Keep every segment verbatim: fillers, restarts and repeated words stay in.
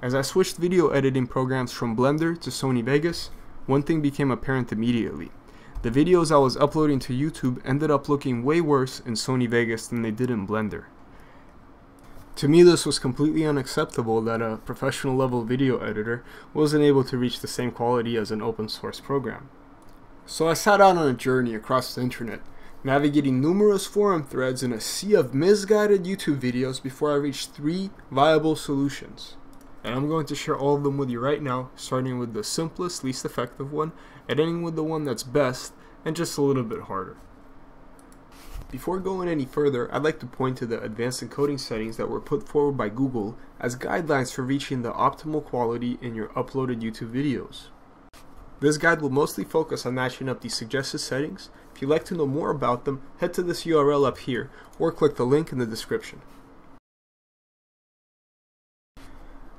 As I switched video editing programs from Blender to Sony Vegas, one thing became apparent immediately. The videos I was uploading to YouTube ended up looking way worse in Sony Vegas than they did in Blender. To me, this was completely unacceptable that a professional level video editor wasn't able to reach the same quality as an open source program. So I set out on a journey across the internet, navigating numerous forum threads in a sea of misguided YouTube videos before I reached three viable solutions. And I'm going to share all of them with you right now, starting with the simplest, least effective one, and ending with the one that's best and just a little bit harder. Before going any further, I'd like to point to the advanced encoding settings that were put forward by Google as guidelines for reaching the optimal quality in your uploaded YouTube videos. This guide will mostly focus on matching up these suggested settings. If you'd like to know more about them, head to this U R L up here or click the link in the description.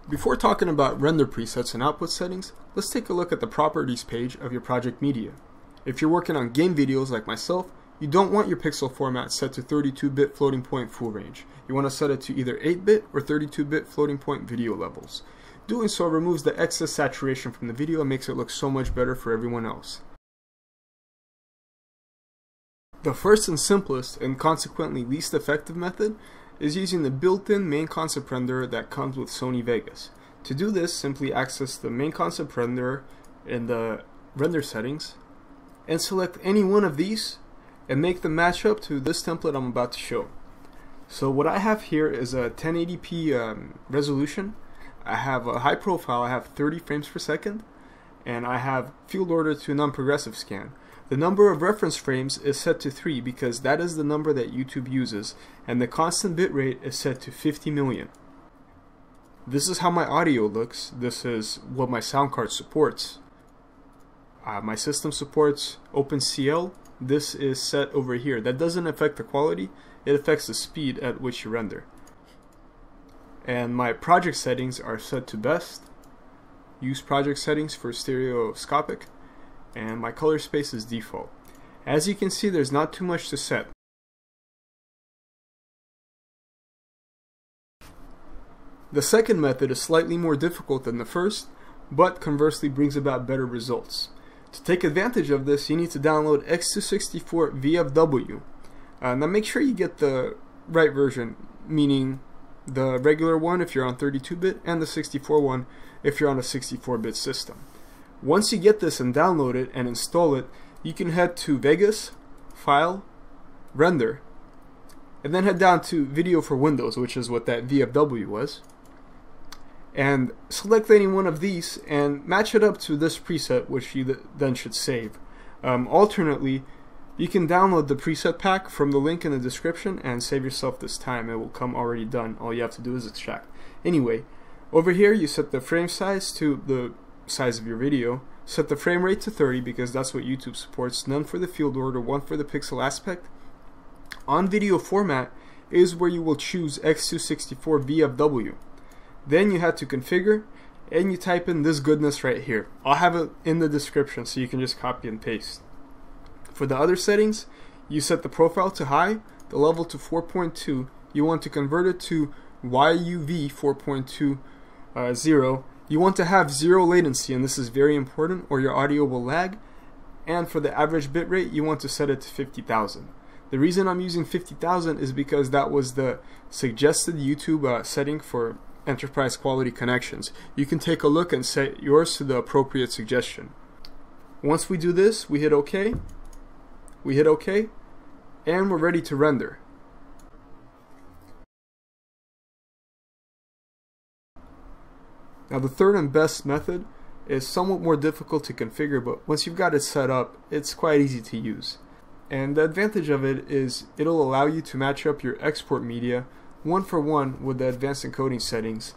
Before talking about render presets and output settings, let's take a look at the properties page of your project media. If you're working on game videos like myself, you don't want your pixel format set to thirty-two bit floating point full range. You want to set it to either eight bit or thirty-two bit floating point video levels. Doing so removes the excess saturation from the video and makes it look so much better for everyone else. The first and simplest, and consequently least effective method, is using the built-in main concept renderer that comes with Sony Vegas. To do this, simply access the main concept renderer in the render settings and select any one of these and make the match up to this template I'm about to show. So what I have here is a ten eighty p um, resolution. I have a high profile, I have thirty frames per second, and I have field order to non-progressive scan. The number of reference frames is set to three because that is the number that YouTube uses, and the constant bitrate is set to fifty million. This is how my audio looks. This is what my sound card supports. Uh, my system supports OpenCL. This is set over here. That doesn't affect the quality, it affects the speed at which you render. And my project settings are set to best. Use project settings for stereoscopic. And my color space is default. As you can see, there's not too much to set. The second method is slightly more difficult than the first, but conversely brings about better results. To take advantage of this, you need to download X two sixty-four V F W. Uh, now make sure you get the right version, meaning the regular one if you're on thirty-two bit and the sixty-four one if you're on a sixty-four bit system. Once you get this and download it and install it, you can head to Vegas, File, Render, and then head down to Video for Windows, which is what that V F W was, and select any one of these and match it up to this preset, which you th then should save. Um, alternately, you can download the preset pack from the link in the description and save yourself this time. It will come already done. All you have to do is extract. Anyway, over here you set the frame size to the size of your video, set the frame rate to thirty because that's what YouTube supports, none for the field order, one for the pixel aspect. On video format is where you will choose X two sixty-four V F W. Then you have to configure and you type in this goodness right here. I'll have it in the description so you can just copy and paste. For the other settings, you set the profile to high, the level to four point two, you want to convert it to Y U V four point two zero. You want to have zero latency, and this is very important, or your audio will lag. And for the average bitrate, you want to set it to fifty thousand. The reason I'm using fifty thousand is because that was the suggested YouTube uh, setting for enterprise quality connections. You can take a look and set yours to the appropriate suggestion. Once we do this, we hit OK, we hit OK, and we're ready to render. Now the third and best method is somewhat more difficult to configure, but once you've got it set up, it's quite easy to use. And the advantage of it is it'll allow you to match up your export media one for one with the advanced encoding settings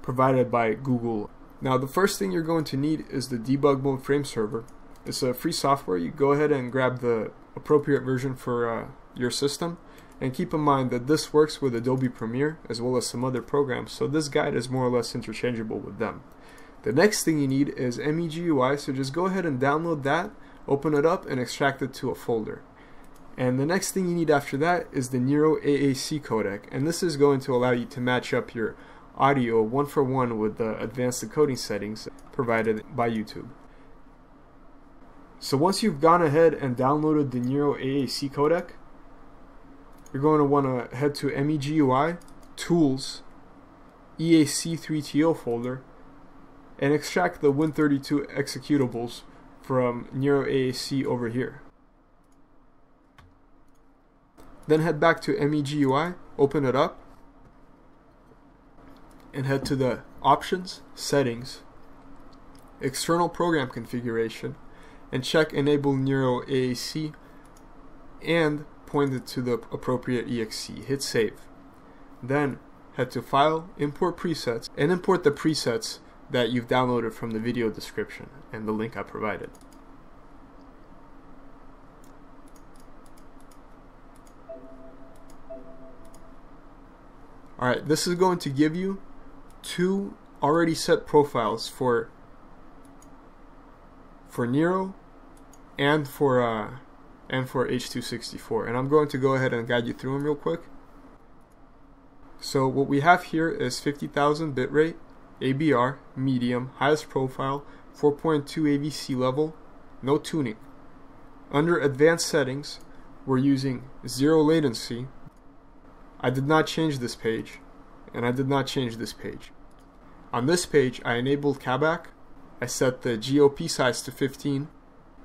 provided by Google. Now the first thing you're going to need is the Debug Mode Frame Server. It's a free software. You go ahead and grab the appropriate version for uh, your system. And keep in mind that this works with Adobe Premiere as well as some other programs, so this guide is more or less interchangeable with them. The next thing you need is M E G U I, so just go ahead and download that, open it up, and extract it to a folder. And the next thing you need after that is the Nero A A C codec, and this is going to allow you to match up your audio one for one with the advanced encoding settings provided by YouTube. So once you've gone ahead and downloaded the Nero A A C codec, you're going to want to head to M E G U I, Tools, E A C three T O folder, and extract the Win thirty-two executables from Nero A A C over here. Then head back to M E G U I, open it up, and head to the Options, Settings, External Program Configuration, and check Enable Nero A A C and point it to the appropriate E X E. Hit Save. Then head to File, Import Presets, and import the presets that you've downloaded from the video description and the link I provided. Alright, this is going to give you two already set profiles for for Nero and for uh, and for H two sixty-four, and I'm going to go ahead and guide you through them real quick. So what we have here is fifty thousand bitrate, A B R, medium, highest profile, four point two A V C level, no tuning. Under advanced settings, we're using zero latency. I did not change this page, and I did not change this page. On this page, I enabled CABAC, I set the G O P size to fifteen,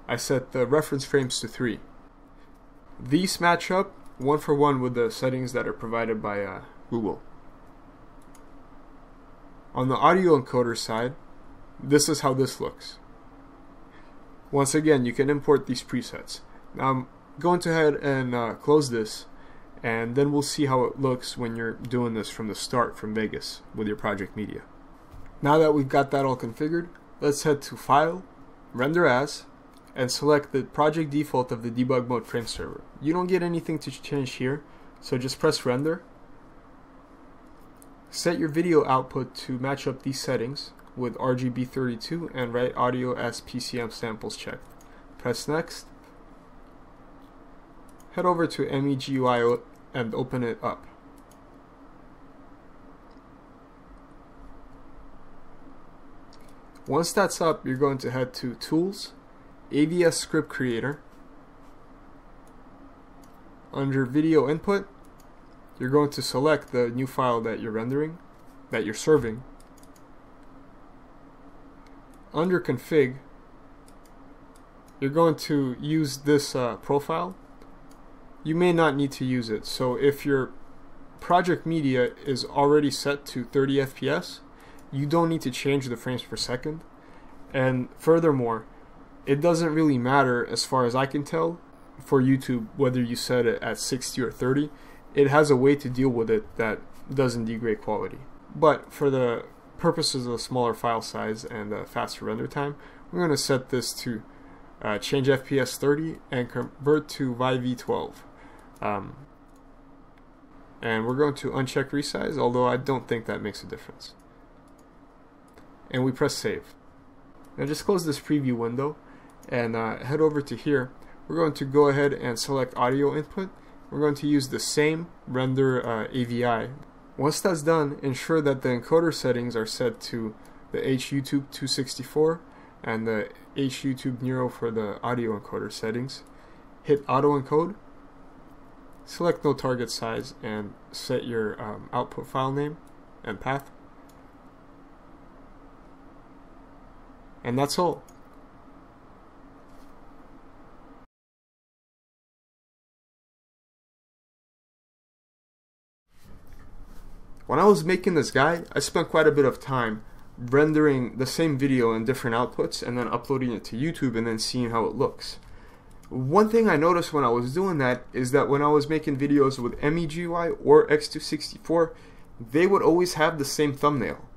I set the reference frames to three. These match up one for one with the settings that are provided by uh, Google. On the audio encoder side, this is how this looks. Once again, you can import these presets. Now I'm going to head and uh, close this, and then we'll see how it looks when you're doing this from the start from Vegas with your project media. Now that we've got that all configured, let's head to File, Render As, and select the project default of the Debug Mode Frame Server. You don't get anything to change here, so just press Render. Set your video output to match up these settings with R G B thirty-two and write audio as P C M samples checked. Press Next. Head over to M E G U I and open it up. Once that's up, you're going to head to Tools, A V S Script Creator. Under Video Input, you're going to select the new file that you're rendering, that you're serving. Under Config, you're going to use this uh, profile. You may not need to use it, so if your project media is already set to thirty F P S, you don't need to change the frames per second. And furthermore, it doesn't really matter, as far as I can tell, for YouTube whether you set it at sixty or thirty. It has a way to deal with it that doesn't degrade quality. But for the purposes of a smaller file size and a faster render time, we're going to set this to uh, change F P S thirty and convert to Y V twelve. Um, and we're going to uncheck resize, although I don't think that makes a difference. And we press save. Now just close this preview window and uh, head over to here. We're going to go ahead and select audio input. We're going to use the same render uh, A V I. Once that's done, ensure that the encoder settings are set to the H U two sixty-four and the H YouTube Nero for the audio encoder settings. Hit auto encode. Select no target size and set your um, output file name and path. And that's all. When I was making this guide, I spent quite a bit of time rendering the same video in different outputs and then uploading it to YouTube and then seeing how it looks. One thing I noticed when I was doing that is that when I was making videos with M E G U I or X two sixty-four, they would always have the same thumbnail.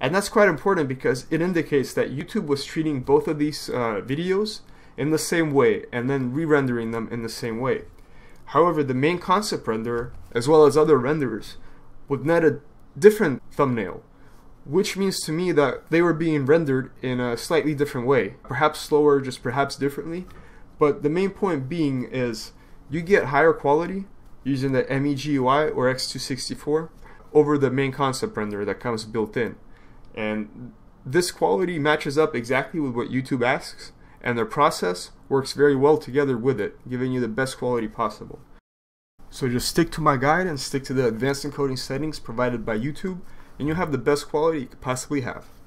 And that's quite important because it indicates that YouTube was treating both of these uh, videos in the same way and then re-rendering them in the same way. However, the main concept renderer, as well as other renderers, would net a different thumbnail, which means to me that they were being rendered in a slightly different way, perhaps slower, just perhaps differently. But the main point being is you get higher quality using the M E G U I or X two sixty-four over the main concept renderer that comes built in. And this quality matches up exactly with what YouTube asks, and their process works very well together with it, giving you the best quality possible. So just stick to my guide and stick to the advanced encoding settings provided by YouTube, and you'll have the best quality you could possibly have.